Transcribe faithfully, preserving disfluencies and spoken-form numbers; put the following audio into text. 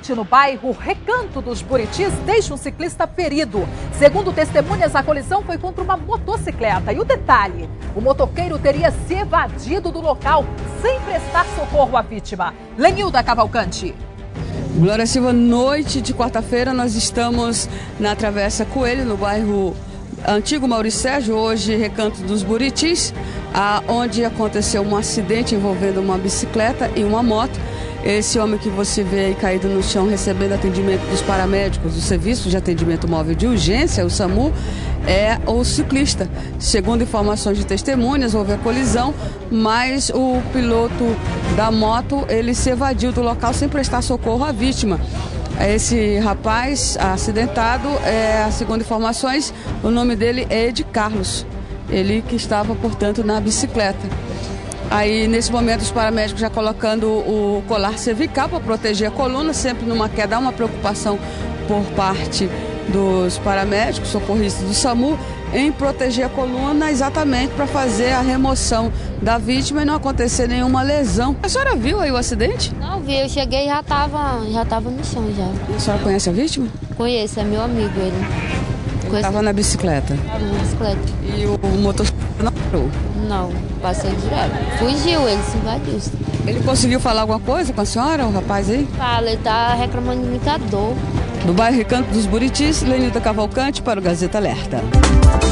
acidente no bairro Recanto dos Buritis deixa um ciclista ferido. Segundo testemunhas, a colisão foi contra uma motocicleta. E o detalhe, o motoqueiro teria se evadido do local sem prestar socorro à vítima. Lenilda Cavalcante. Glória Silva, noite de quarta-feira, nós estamos na Travessa Coelho, no bairro Antigo Maurício Sérgio, hoje Recanto dos Buritis, onde aconteceu um acidente envolvendo uma bicicleta e uma moto. Esse homem que você vê aí caído no chão recebendo atendimento dos paramédicos do Serviço de Atendimento Móvel de Urgência, o SAMU, é o ciclista. Segundo informações de testemunhas, houve a colisão, mas o piloto da moto, ele se evadiu do local sem prestar socorro à vítima. Esse rapaz acidentado, é, segundo informações, o nome dele é Ed Carlos. Ele que estava, portanto, na bicicleta. Aí, nesse momento, os paramédicos já colocando o colar cervical para proteger a coluna, sempre numa queda, uma preocupação por parte dos paramédicos, socorristas do SAMU, em proteger a coluna exatamente para fazer a remoção da vítima e não acontecer nenhuma lesão. A senhora viu aí o acidente? Não vi, eu cheguei e já estava já tava no chão já. A senhora conhece a vítima? Conheço, é meu amigo ele. Ele estava na bicicleta? Estava na bicicleta. E o motocicleta não parou? Não, passei direto. Fugiu, ele se invadiu. Ele conseguiu falar alguma coisa com a senhora, o rapaz aí? Fala, ele tá reclamando de muita dor. Do bairro Recanto dos Buritis, Lenilda Cavalcante para o Gazeta Alerta.